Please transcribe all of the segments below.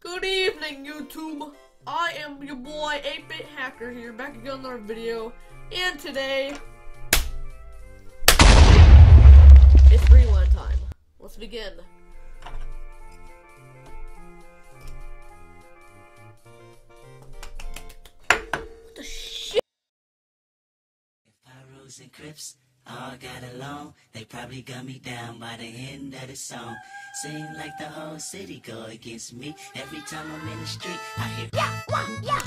Good evening, YouTube. I am your boy 8-Bit Hacker here, back again on our video, and today it's rewind time. Let's begin. What the shit? Pyros and Crips all got along. They probably got me down by the end of the song. Seem like the whole city go against me. Every time I'm in the street, I hear yeah, wah, yeah,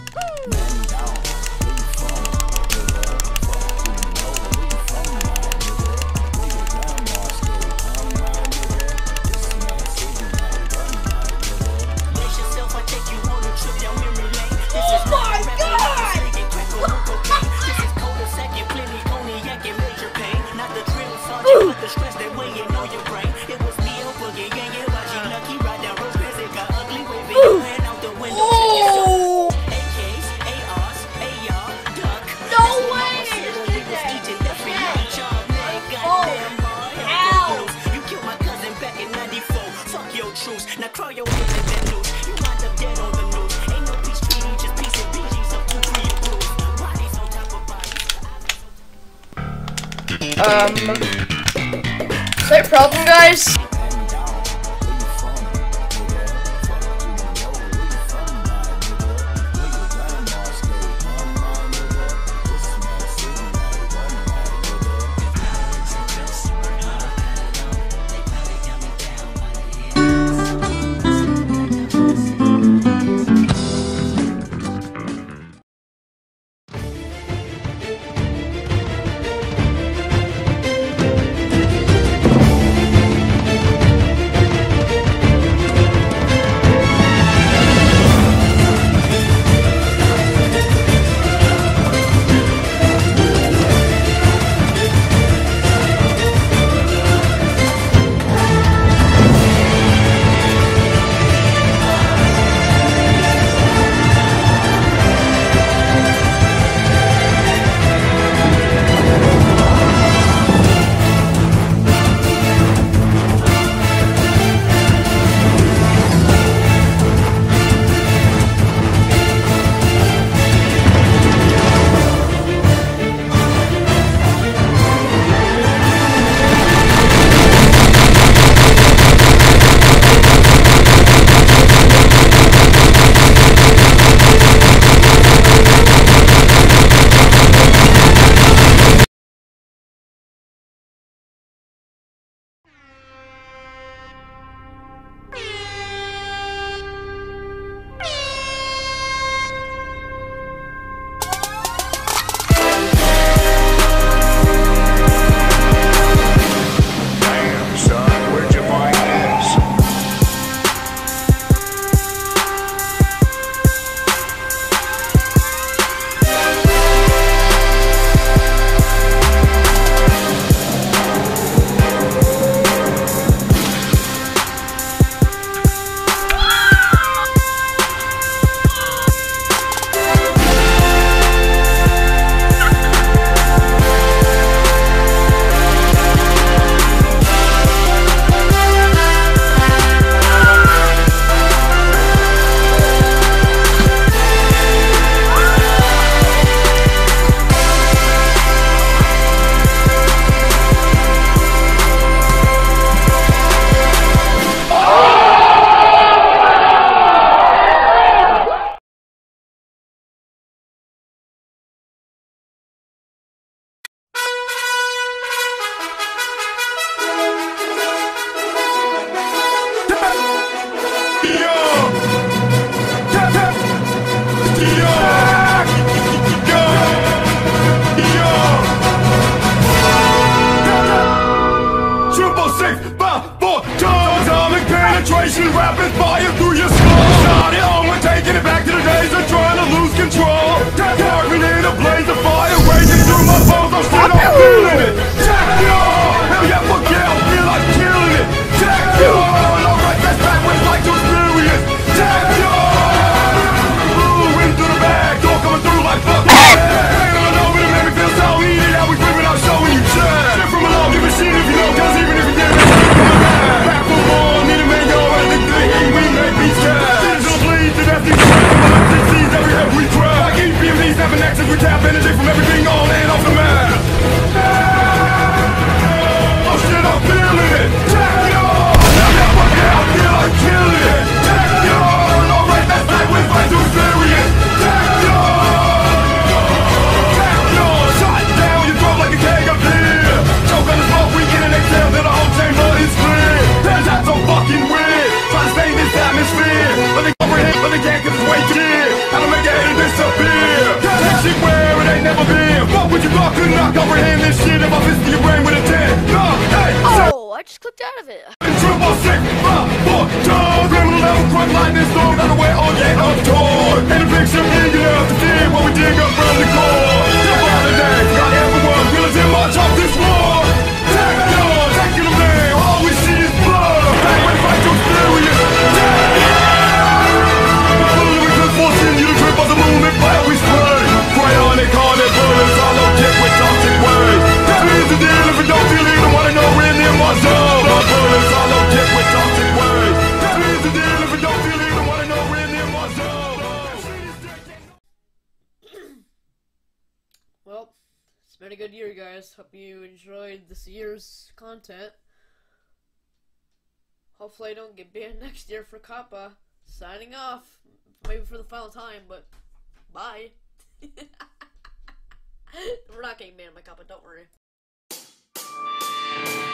now crawl your way to that news. You wind up dead on the news. Ain't no peace treaty, just peace and BG's up to free your blues. Bodies on top of bodies. Is that a problem, guys? Rapid fire through your skull. Shot it on, we're taking it back to the days of trying to lose control. Death hardening in a blaze of fire, raging through my bones. I'm still not feeling it. Jack yo, hell yeah, fuck yeah, I feel like killing it. Jack yo, alright, that's backwards like to experience. Jack yo, ooh, in through the bag, door coming through like fucking bag. Hanging on over to make me feel so heated. How we flipping, I'm showing you. Jack, shit from a love, you machine if you know, cause even if you I just clicked out of it. Well, it's been a good year, guys. Hope you enjoyed this year's content. Hopefully I don't get banned next year for COPPA. Signing off. Maybe for the final time, but bye. We're not getting banned by COPPA, don't worry.